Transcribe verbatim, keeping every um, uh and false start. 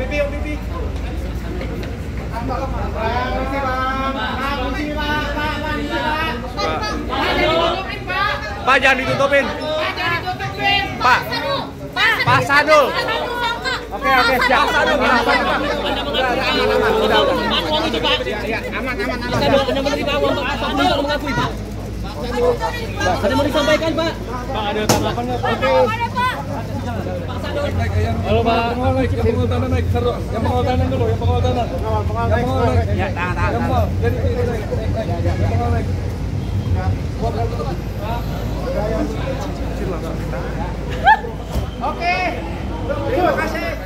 pipi, om pipi. Pak, jangan ditutupin. Pak, jangan ditutupin. Pak, Pak Sadul. Oke, oke, siap. Pak Sadul, Pak. Aman, aman, aman. Ada mau disampaikan, Pak? Pak, ada tanggapan nggak? Pak, ada, Pak. Halo, Pak. Yang pengawal tanah naik, seru. Yang pengawal tanah dulu, yang pengawal tanah. Yang pengawal naik. Ya, tangan, tangan. Yang pengawal, jadi ini naik. Yang pengawal naik. Oke, terima kasih.